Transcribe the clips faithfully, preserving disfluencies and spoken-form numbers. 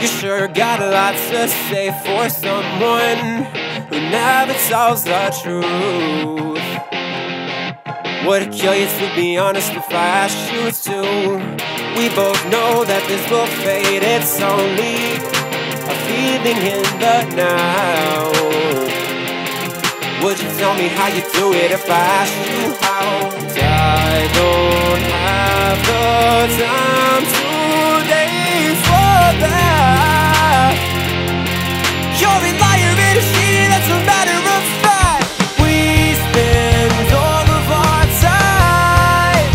You sure got lots to say for someone who never tells the truth. Would it kill you to be honest if I asked you to? We both know that this will fade, it's only a feeling in the now. Would you tell me how you do it if I asked you how? I don't have the time today for that. You're a liar and a cheater, that's a matter of fact. We spend all of our time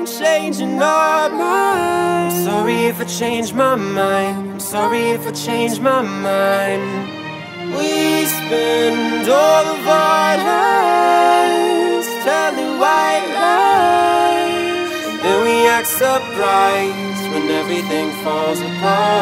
changing our minds. I'm sorry if I change my mind. I'm sorry if I change my mind. We spend all of our lives telling white lies, and then we act surprised when everything falls apart. You sure got a lot to say. Keep using your words, but you don't mean them. Yeah, your eyes, they couldn't handle all of your secrets. You keep going till we break, but I just let it go. I love the feeling of never knowing if you're holding something dangerous. I don't have the time no more for that, 'cause your heart was never there, and that's a matter of fact. We spend all of our time changing our minds. I'm sorry if I change my mind. I'm sorry if I change my mind. We spend all of our lives telling white lies, and then we act surprised when everything falls apart. We spend all of our time changing our minds. I'm sorry if I change my mind. I'm sorry if I change my mind. We spend all of our lives telling white lies, and then we act surprised when everything falls apart.